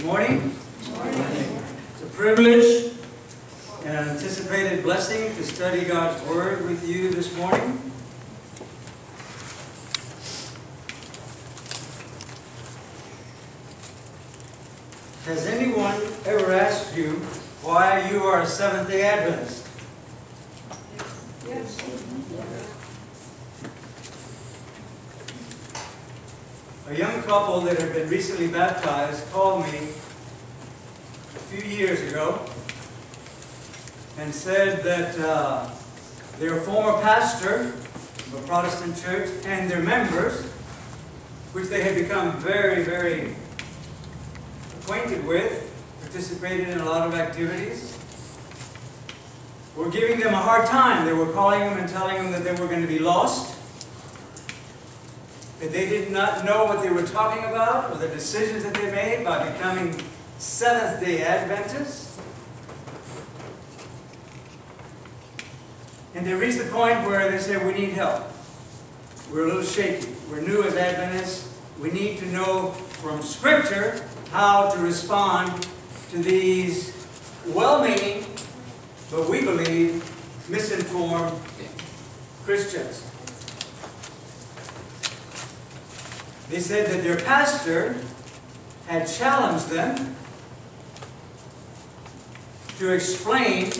Good morning. Good morning. It's a privilege and an anticipated blessing to study God's Word with you this morning. Has anyone ever asked you why you are a Seventh-day Adventist? Yes. A young couple that had been recently baptized called me a few years ago and said that their former pastor of a Protestant church and their members, which they had become very, very acquainted with, participated in a lot of activities, were giving them a hard time. They were calling them and telling them that they were going to be lost, that they did not know what they were talking about, or the decisions that they made by becoming Seventh-day Adventists. And they reached the point where they said, we need help. We're a little shaky. We're new as Adventists. We need to know from Scripture how to respond to these well-meaning, but we believe, misinformed Christians. They said that their pastor had challenged them to explain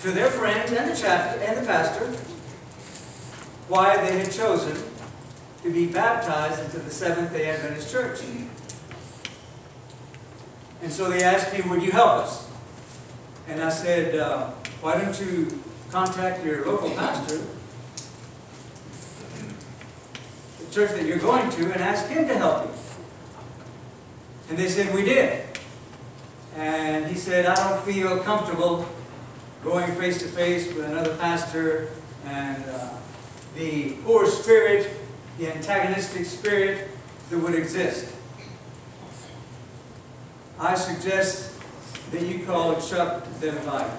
to their friends and the pastor why they had chosen to be baptized into the Seventh-day Adventist Church. And so they asked me, would you help us? And I said, why don't you contact your local pastor, the church that you're going to, and ask him to help you? And they said, we did. And he said, I don't feel comfortable going face to face with another pastor, and the poor spirit, the antagonistic spirit that would exist. I suggest that you call Chuck Denevine.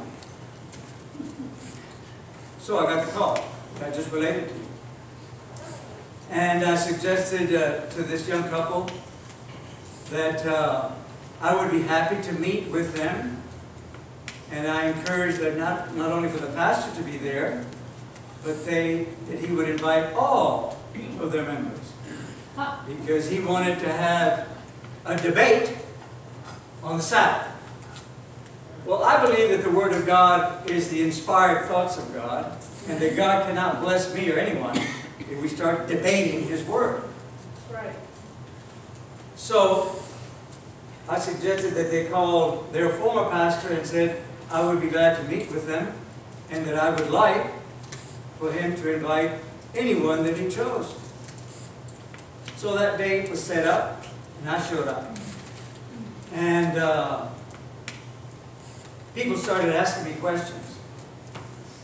So I got the call that I just related to you. And I suggested to this young couple that I would be happy to meet with them. And I encouraged that not only for the pastor to be there, but that he would invite all of their members. Because he wanted to have a debate on the Sabbath. Well, I believe that the Word of God is the inspired thoughts of God, and that God cannot bless me or anyone if we start debating His Word. Right. So, I suggested that they call their former pastor and said, I would be glad to meet with them, and that I would like for him to invite anyone that he chose. So that date was set up, and I showed up. And people started asking me questions.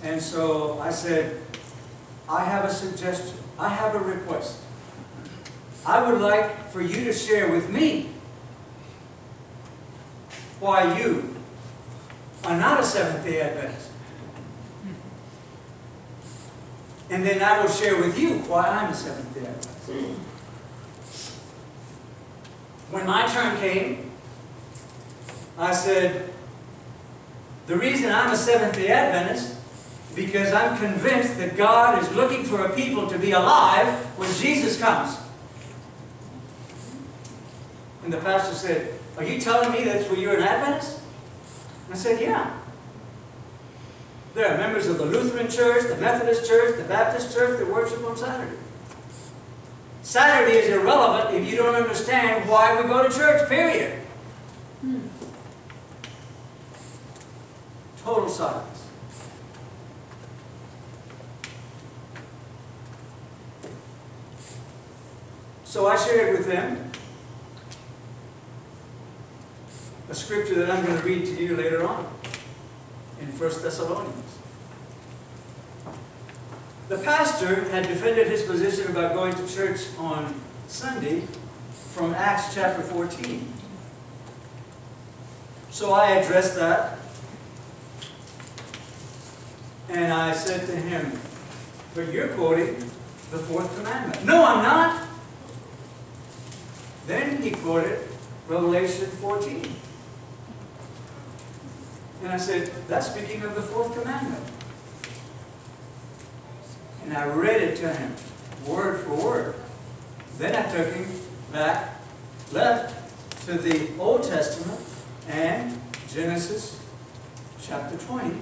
And so I said, I have a suggestion. I have a request. I would like for you to share with me why you are not a Seventh-day Adventist. And then I will share with you why I'm a Seventh-day Adventist. When my turn came, I said, the reason I'm a Seventh-day Adventist is because I'm convinced that God is looking for a people to be alive when Jesus comes. And the pastor said, are you telling me that's where you're an Adventist? And I said, yeah. There are members of the Lutheran Church, the Methodist Church, the Baptist Church that worship on Saturday. Saturday is irrelevant if you don't understand why we go to church, period. Total silence. So I shared with them a scripture that I'm going to read to you later on in 1 Thessalonians. The pastor had defended his position about going to church on Sunday from Acts chapter 14. So I addressed that. And I said to him, but you're quoting the fourth commandment. No, I'm not. Then he quoted Revelation 14. And I said, that's speaking of the fourth commandment. And I read it to him, word for word. Then I took him back, left to the Old Testament and Genesis chapter 20,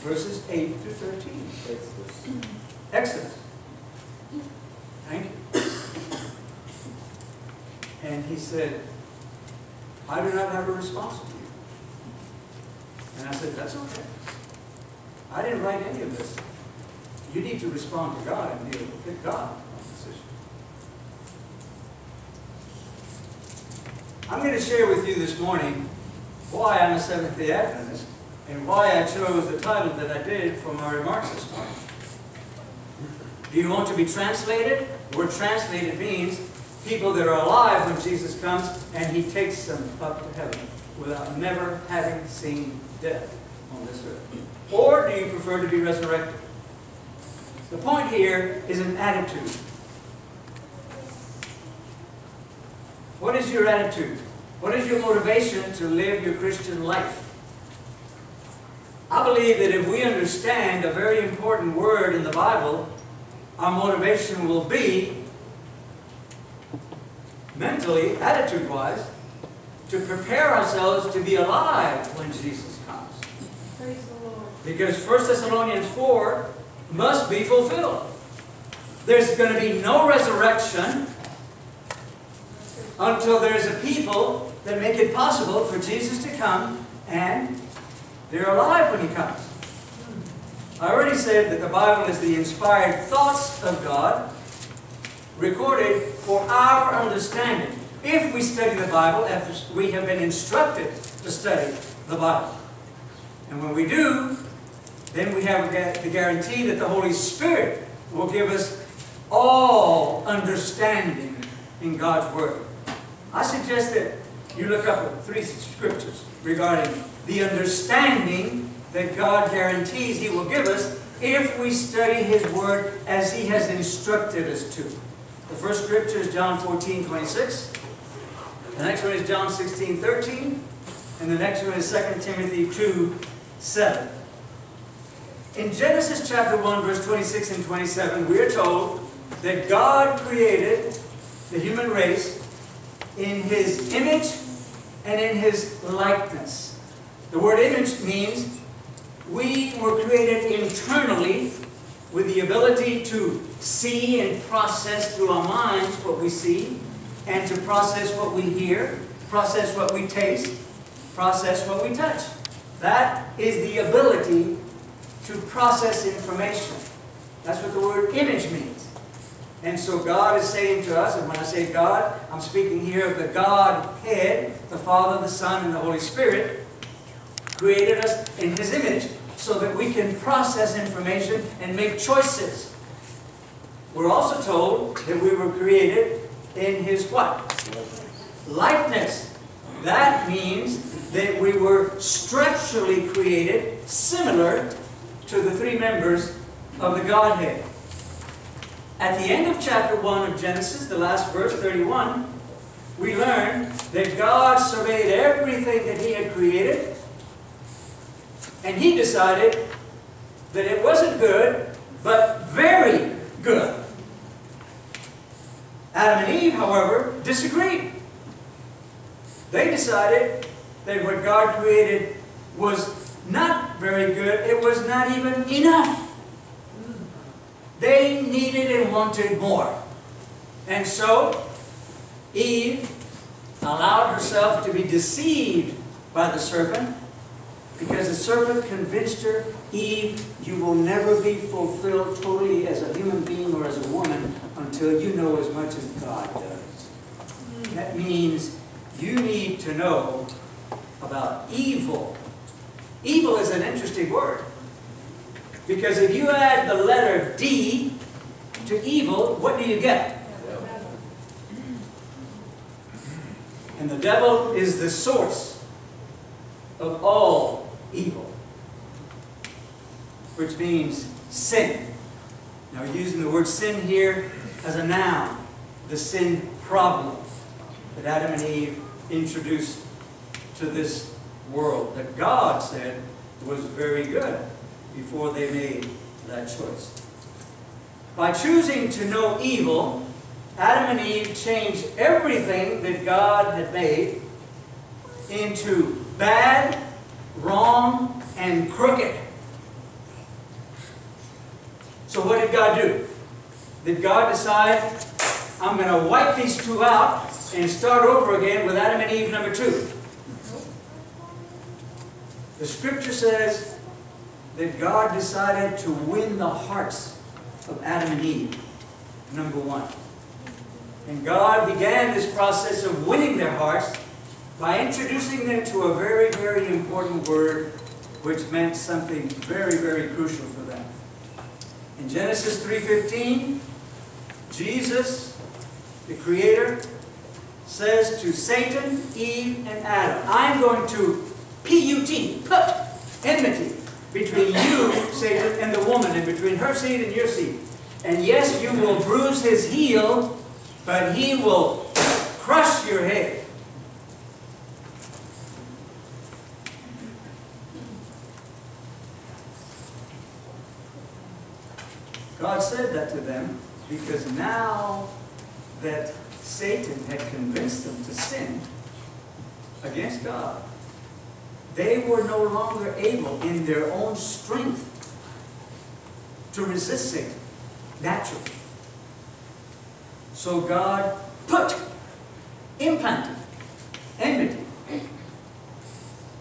verses 8 to 13. Exodus. Thank you. And he said, I do not have a response to you. And I said, that's okay. I didn't write any of this. You need to respond to God and deal with God on this issue. I'm going to share with you this morning why I'm a Seventh-day Adventist and why I chose the title that I did for my remarks this morning. Do you want to be translated? The word translated means people that are alive when Jesus comes and He takes them up to heaven without never having seen death on this earth. Or do you prefer to be resurrected? The point here is an attitude. What is your attitude? What is your motivation to live your Christian life? I believe that if we understand a very important word in the Bible, our motivation will be, mentally, attitude-wise, to prepare ourselves to be alive when Jesus comes. Praise the Lord. Because 1 Thessalonians 4 must be fulfilled. There's going to be no resurrection until there's a people that make it possible for Jesus to come and they're alive when He comes. I already said that the Bible is the inspired thoughts of God recorded for our understanding. If we study the Bible, after we have been instructed to study the Bible. And when we do, then we have the guarantee that the Holy Spirit will give us all understanding in God's Word. I suggest that you look up three scriptures regarding the understanding that God guarantees He will give us if we study His Word as He has instructed us to. The first scripture is John 14:26. The next one is John 16:13. And the next one is 2 Timothy 2:7. In Genesis chapter 1, verse 26 and 27, we are told that God created the human race in His image and in His likeness. The word image means we were created internally with the ability to see and process through our minds what we see, and to process what we hear, process what we taste, process what we touch. That is the ability to process information. That's what the word image means. And so God is saying to us, and when I say God, I'm speaking here of the Godhead, the Father, the Son, and the Holy Spirit, created us in His image so that we can process information and make choices. We're also told that we were created in His what? Likeness. That means that we were structurally created similar to the three members of the Godhead. At the end of chapter 1 of Genesis, the last verse, 31, we learn that God surveyed everything that He had created, and He decided that it wasn't good, but very good. Adam and Eve, however, disagreed. They decided that what God created was not very good. It was not even enough. They needed and wanted more. And so, Eve allowed herself to be deceived by the serpent, because the serpent convinced her, Eve, you will never be fulfilled totally as a human being or as a woman until you know as much as God does. That means you need to know about evil. Evil is an interesting word, because if you add the letter D to evil, what do you get? And the devil is the source of all evil, which means sin. Now we're using the word sin here as a noun, the sin problem that Adam and Eve introduced to this world that God said was very good before they made that choice. By choosing to know evil, Adam and Eve changed everything that God had made into bad, wrong, and crooked. So what did God do? Did God decide, I'm going to wipe these two out and start over again with Adam and Eve number 2? The scripture says that God decided to win the hearts of Adam and Eve number 1. And God began this process of winning their hearts by introducing them to a very, very important word, which meant something very, very crucial for them. In Genesis 3:15, Jesus, the Creator, says to Satan, Eve, and Adam, I'm going to put enmity between you, Satan, and the woman, and between her seed and your seed. And yes, you will bruise his heel, but he will crush your head. God said that to them because now that Satan had convinced them to sin against God, they were no longer able in their own strength to resist Satan naturally. So God implanted enmity,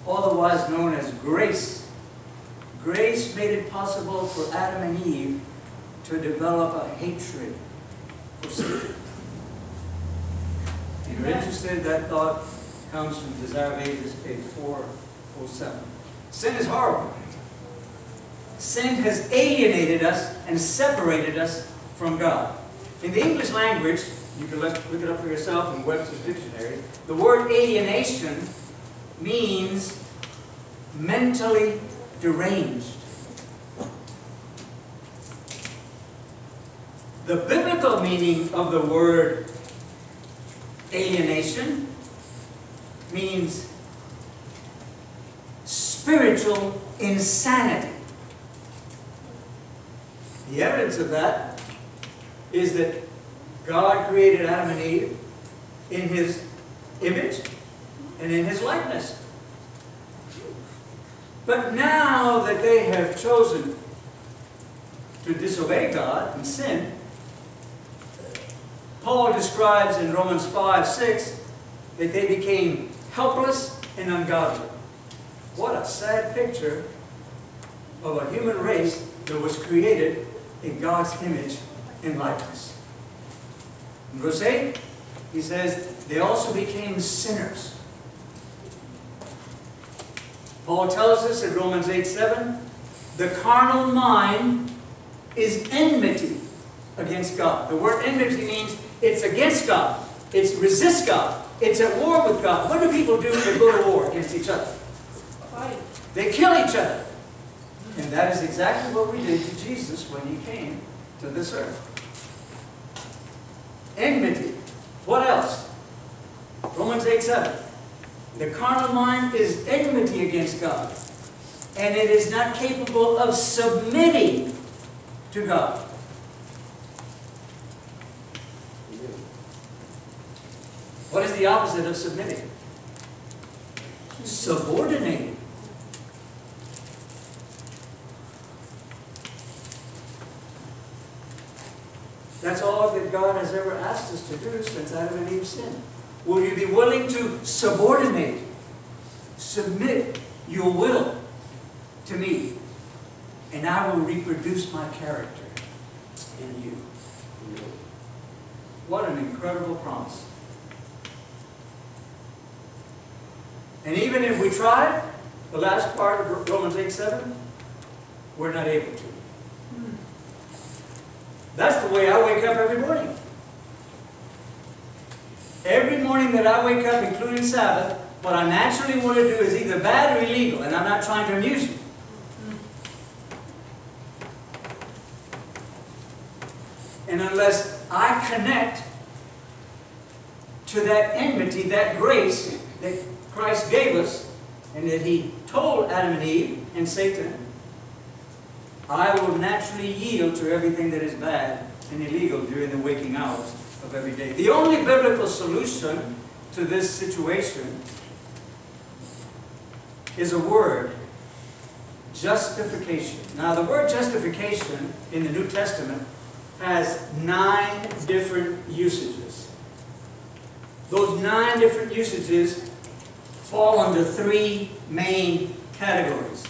otherwise known as grace. Grace made it possible for Adam and Eve to develop a hatred for Satan. If you're interested, that thought comes from Desire of Ages, page 407. Sin is horrible. Sin has alienated us and separated us from God. In the English language, you can look it up for yourself in Webster's Dictionary, the word alienation means mentally deranged. The biblical meaning of the word alienation means spiritual insanity. The evidence of that is that God created Adam and Eve in His image and in His likeness. But now that they have chosen to disobey God and sin, Paul describes in Romans 5:6 that they became helpless and ungodly. What a sad picture of a human race that was created in God's image and likeness. In verse 8, he says, they also became sinners. Paul tells us in Romans 8:7, the carnal mind is enmity against God. The word enmity means it's against God. It's resist God. It's at war with God. What do people do to go to war against each other? Fight. They kill each other. And that is exactly what we did to Jesus when He came to this earth. Enmity. What else? Romans 8:7. The carnal mind is enmity against God, and it is not capable of submitting to God. What is the opposite of submitting? Subordinating. That's all that God has ever asked us to do since Adam and Eve sinned. Will you be willing to subordinate? Submit your will to me, and I will reproduce my character in you. What an incredible promise. And even if we tried, the last part of Romans 8:7, we're not able to. That's the way I wake up every morning. Every morning that I wake up, including Sabbath, what I naturally want to do is either bad or illegal, and I'm not trying to amuse you. And unless I connect to that enmity, that grace that Christ gave us, and that He told Adam and Eve and Satan, I will naturally yield to everything that is bad and illegal during the waking hours of every day. The only biblical solution to this situation is a word, justification. Now, the word justification in the New Testament has 9 different usages. Those 9 different usages fall under 3 main categories.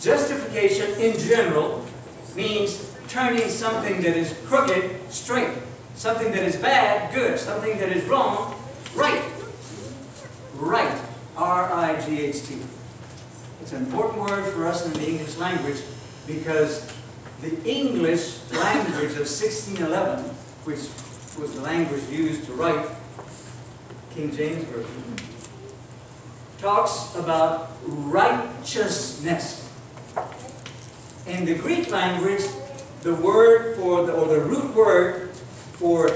Justification in general means turning something that is crooked straight, something that is bad good, something that is wrong right. Right. R-I-G-H-T. It's an important word for us in the English language because the English language of 1611, which was the language used to write King James Version, talks about righteousness. In the Greek language, the word for the, or the root word for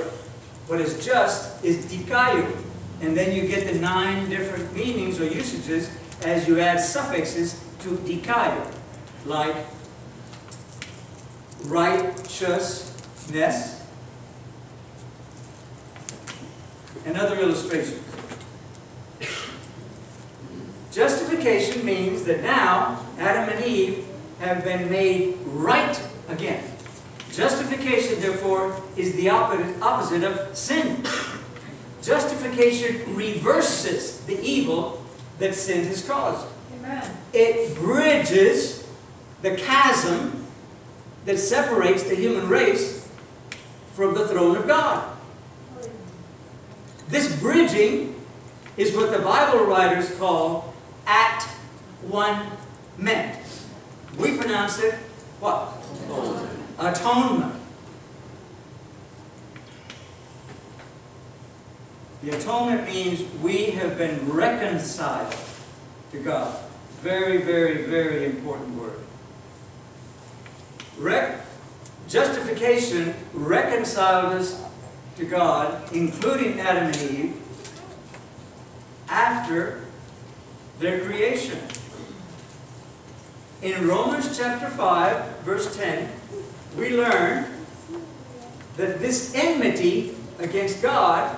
what is just is dikaios. And then you get the 9 different meanings or usages as you add suffixes to dikaio, like righteousness. And other illustrations. Justification means that now Adam and Eve have been made right again. Justification, therefore, is the opposite of sin. Justification reverses the evil that sin has caused. Amen. It bridges the chasm that separates the human race from the throne of God. This bridging is what the Bible writers call atonement. We pronounce it what? Atonement. The atonement means we have been reconciled to God. Very, very, very important word. Justification reconciled us to God, including Adam and Eve, after their creation. In Romans chapter 5, verse 10, we learn that this enmity against God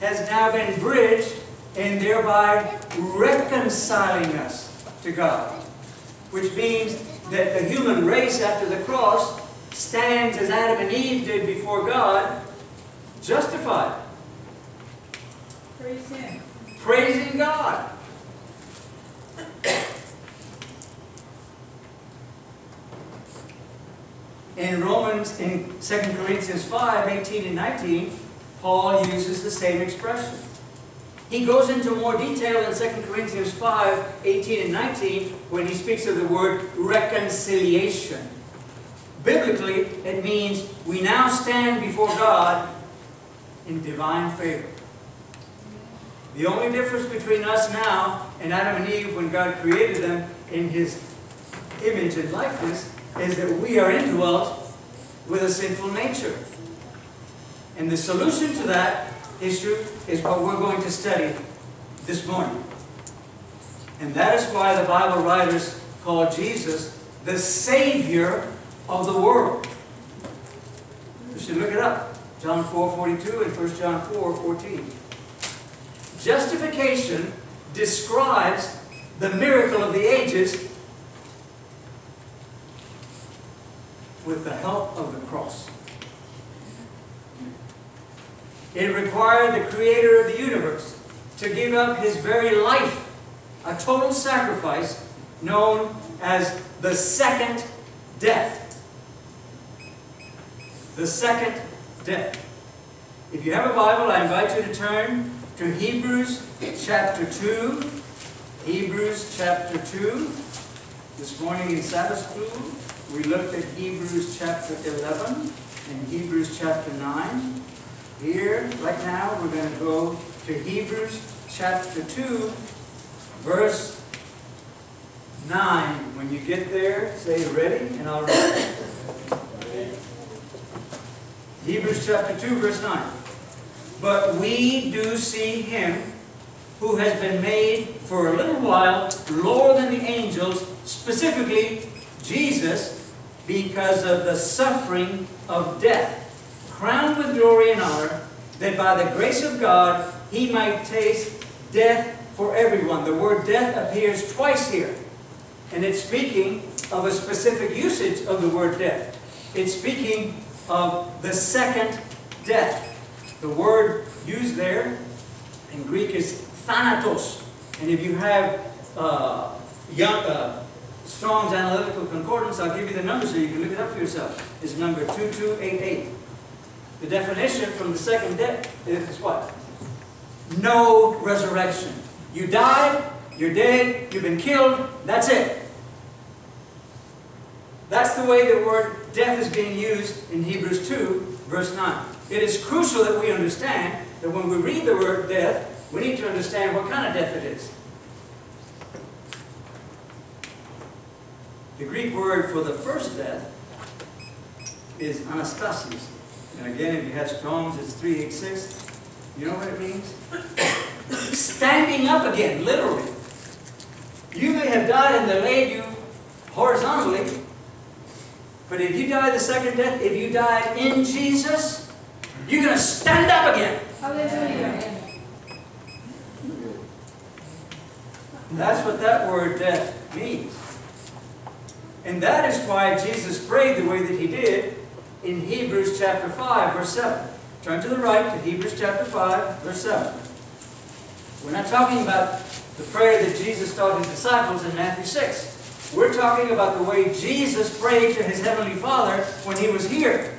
has now been bridged and thereby reconciling us to God. Which means that the human race after the cross stands as Adam and Eve did before God, justified. Praise Him. Praising God. In Romans, in 2 Corinthians 5, 18 and 19, Paul uses the same expression. He goes into more detail in 2 Corinthians 5, 18 and 19 when he speaks of the word reconciliation. Biblically, it means we now stand before God in divine favor. The only difference between us now and Adam and Eve when God created them in His image and likeness is that we are indwelt with a sinful nature. And the solution to that issue is what we're going to study this morning. And that is why the Bible writers call Jesus the Savior of the world. You should look it up. John 4:42 and 1 John 4:14. Justification describes the miracle of the ages with the help of the cross. It required the Creator of the universe to give up His very life, a total sacrifice known as the second death. The second death. If you have a Bible, I invite you to turn to Hebrews chapter 2. Hebrews chapter 2. This morning in Sabbath school, we looked at Hebrews chapter 11 and Hebrews chapter 9. Here, right now, we're going to go to Hebrews chapter 2, verse 9. When you get there, say ready, and I'll read it. Hebrews chapter 2, verse 9. But we do see him who has been made for a little while lower than the angels, specifically Jesus, because of the suffering of death, crowned with glory and honor, that by the grace of God he might taste death for everyone. The word death appears twice here, and it's speaking of a specific usage of the word death. It's speaking of the second death. The word used there in Greek is Thanatos. And if you have Strong's Analytical Concordance, I'll give you the number so you can look it up for yourself. It's number 2288. The definition from the second death is what? No resurrection. You died, you're dead, you've been killed, that's it. That's the way the word death is being used in Hebrews 2, verse 9. It is crucial that we understand that when we read the word death, we need to understand what kind of death it is. The Greek word for the first death is anastasis. And again, if you have Strong's, it's 386. You know what it means? Standing up again, literally. You may have died and they laid you horizontally, but if you die the second death, if you died in Jesus, you're going to stand up again. Hallelujah. That's what that word death means. And that is why Jesus prayed the way that he did in Hebrews chapter 5, verse 7. Turn to the right to Hebrews chapter 5, verse 7. We're not talking about the prayer that Jesus taught his disciples in Matthew 6. We're talking about the way Jesus prayed to his Heavenly Father when he was here.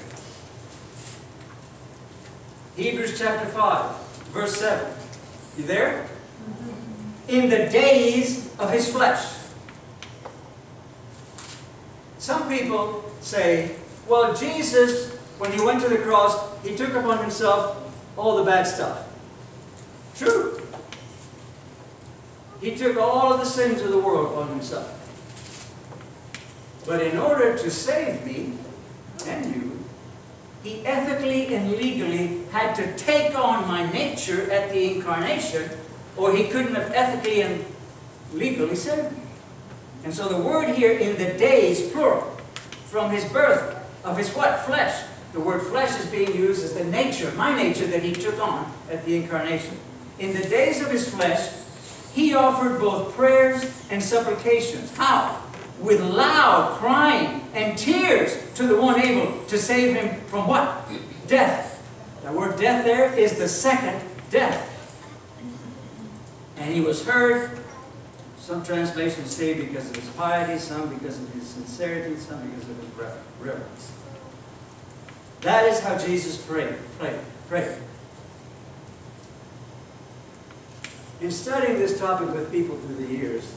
Hebrews chapter 5, verse 7. You there? In the days of his flesh. Some people say, well, Jesus, when he went to the cross, he took upon himself all the bad stuff. True. He took all of the sins of the world on himself. But in order to save me and you, he ethically and legally had to take on my nature at the incarnation, or he couldn't have ethically and legally saved me. And so the word here, in the days, plural, from his birth, of his what? Flesh. The word flesh is being used as the nature, my nature, that he took on at the incarnation. In the days of his flesh, he offered both prayers and supplications. How? With loud crying and tears to the one able to save him from what? Death. The word death there is the second death. And he was heard. Some translations say because of his piety, some because of his sincerity, some because of his reverence. That is how Jesus prayed. In studying this topic with people through the years,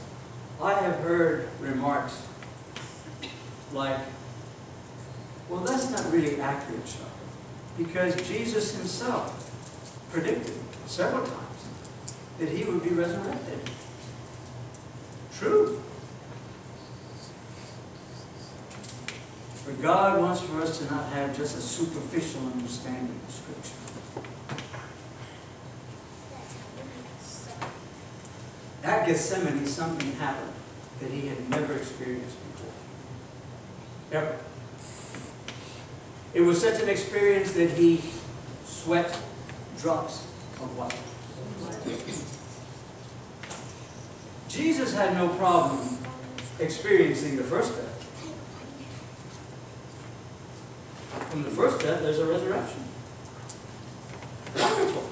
I have heard remarks like, well, that's not really accurate, Chuck, because Jesus himself predicted several times that he would be resurrected. True. For God wants for us to not have just a superficial understanding of Scripture. At Gethsemane, something happened that he had never experienced before. Ever. It was such an experience that he sweat drops of water. Jesus had no problem experiencing the first death. From the first death, there's a resurrection. Wonderful.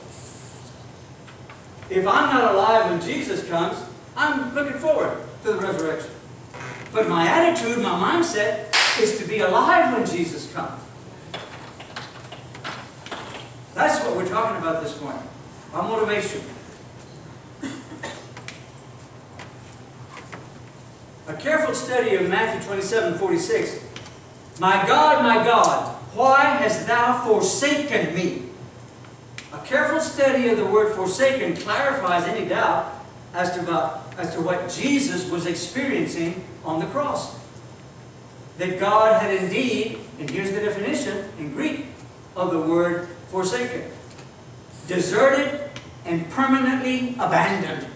If I'm not alive when Jesus comes, I'm looking forward to the resurrection. But my attitude, my mindset, is to be alive when Jesus comes. That's what we're talking about this morning. Our motivation. A careful study of Matthew 27:46. My God, why hast thou forsaken me? A careful study of the word forsaken clarifies any doubt as to what Jesus was experiencing on the cross. That God had indeed, and here's the definition in Greek, of the word forsaken. Deserted and permanently abandoned.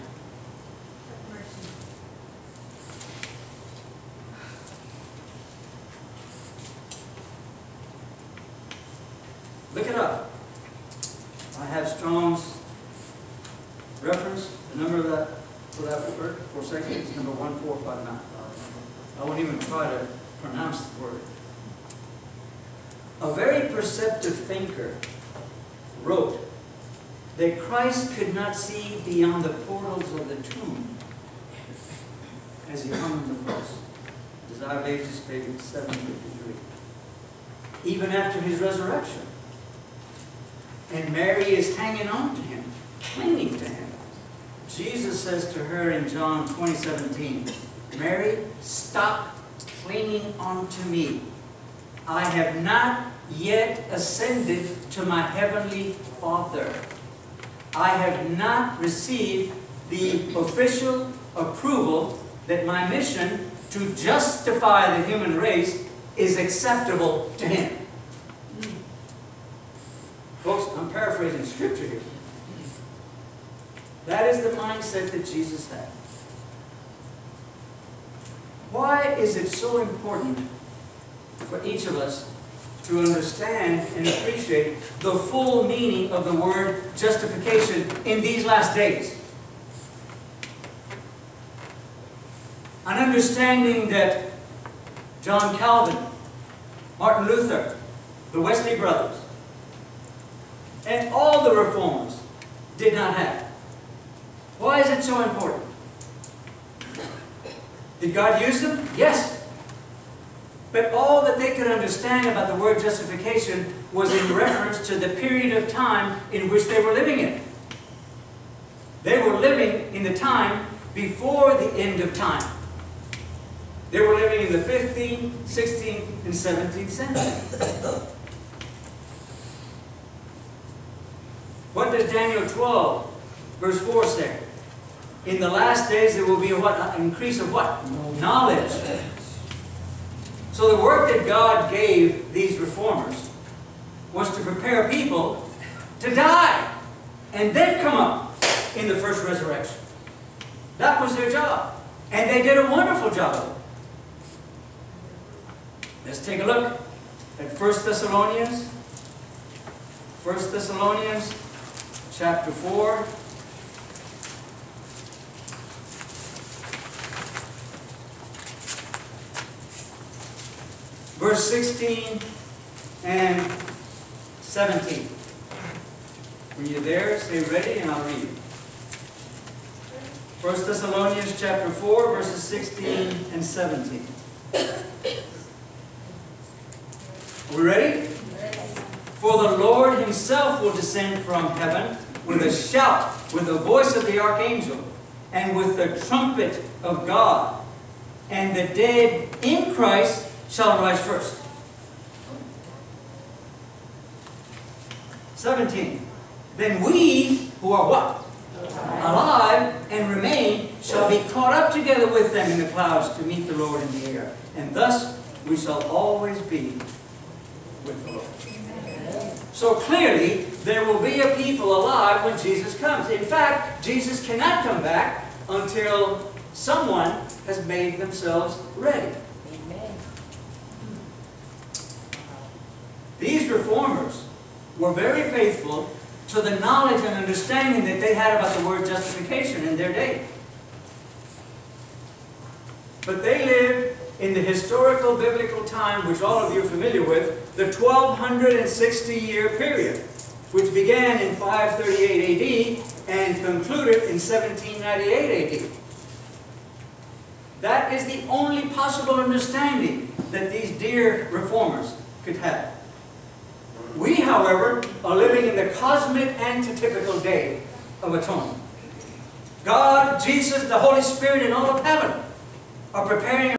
Look it up. I have Strong's reference. The number of that for that word forsaken is number 1459. I won't even try to pronounce the word. A very perceptive thinker wrote that Christ could not see beyond the portals of the tomb as he hung on the cross. Desire of Ages, page 753. Even after his resurrection. And Mary is hanging on to him, clinging to him. Jesus says to her in John 20:17, Mary, stop clinging on to me. I have not yet ascended to my heavenly Father. I have not received the official approval that my mission to justify the human race is acceptable to him. Folks, I'm paraphrasing scripture here. That is the mindset that Jesus had. Why is it so important for each of us to understand and appreciate the full meaning of the word justification in these last days? An understanding that John Calvin, Martin Luther, the Wesley Brothers, and all the reformers did not have. Why is it so important? Did God use them? Yes. But all that they could understand about the word justification was in reference to the period of time in which they were living in. They were living in the time before the end of time. They were living in the 15th, 16th, and 17th century. What does Daniel 12, verse 4 say? In the last days there will be a what? An increase of what? Knowledge. So the work that God gave these reformers was to prepare people to die and then come up in the first resurrection. That was their job. And they did a wonderful job of it. Let's take a look at 1 Thessalonians. 1 Thessalonians chapter 4. Verse 16 and 17. When you're there, stay ready and I'll read. 1 Thessalonians chapter 4, verses 16 and 17. Are we ready? For the Lord himself will descend from heaven with a shout, with the voice of the archangel, and with the trumpet of God. And the dead in Christ shall rise first. 17. Then we, who are what? Alive and remain, shall be caught up together with them in the clouds to meet the Lord in the air. And thus we shall always be with the Lord. Amen. So clearly, there will be a people alive when Jesus comes. In fact, Jesus cannot come back until someone has made themselves ready. These reformers were very faithful to the knowledge and understanding that they had about the word justification in their day. But they lived in the historical biblical time, which all of you are familiar with, the 1260-year period, which began in 538 AD and concluded in 1798 AD. That is the only possible understanding that these dear reformers could have. We, however, are living in the cosmic antitypical day of atonement. God, Jesus, the Holy Spirit, and all of heaven are preparing